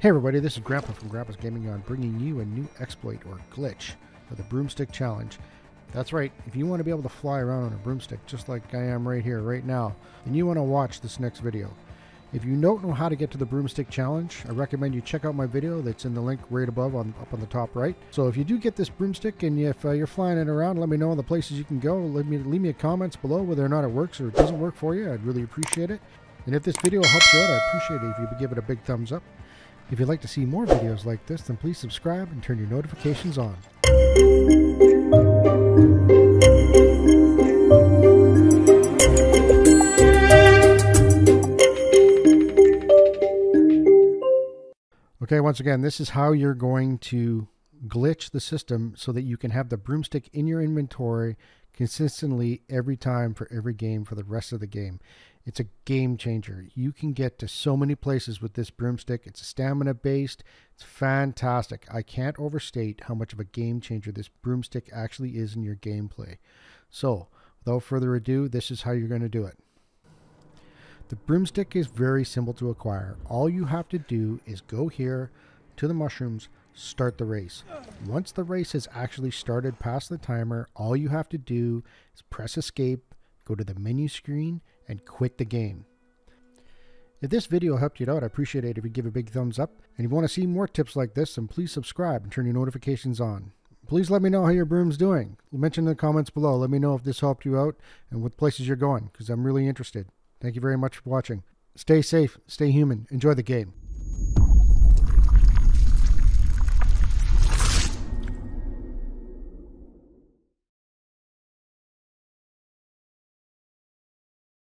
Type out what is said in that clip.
Hey everybody, this is Grandpa from Grandpa's Gaming On, bringing you a new exploit or glitch for the Broomstick Challenge. That's right, if you want to be able to fly around on a broomstick just like I am right here, right now, then you want to watch this next video. If you don't know how to get to the Broomstick Challenge, I recommend you check out my video that's in the link right above up on the top right. So if you do get this broomstick and if you're flying it around, let me know all the places you can go. Leave me a comments below whether or not it works or it doesn't work for you. I'd really appreciate it. And if this video helps you out, I'd appreciate it if you would give it a big thumbs up. If you'd like to see more videos like this, then please subscribe and turn your notifications on. Okay, once again, this is how you're going to glitch the system so that you can have the broomstick in your inventory consistently every time for every game for the rest of the game. It's a game changer. You can get to so many places with this broomstick. It's stamina based. It's fantastic. I can't overstate how much of a game changer this broomstick actually is in your gameplay. So without further ado, this is how you're going to do it. The broomstick is very simple to acquire. All you have to do is go here to the mushrooms, start the race. Once the race has actually started past the timer, all you have to do is press escape, go to the menu screen, and quit the game. If this video helped you out, I appreciate it if you give a big thumbs up. And if you want to see more tips like this, then please subscribe and turn your notifications on. Please let me know how your broom's doing. Mention in the comments below. Let me know if this helped you out and what places you're going, because I'm really interested. Thank you very much for watching. Stay safe, stay human, enjoy the game.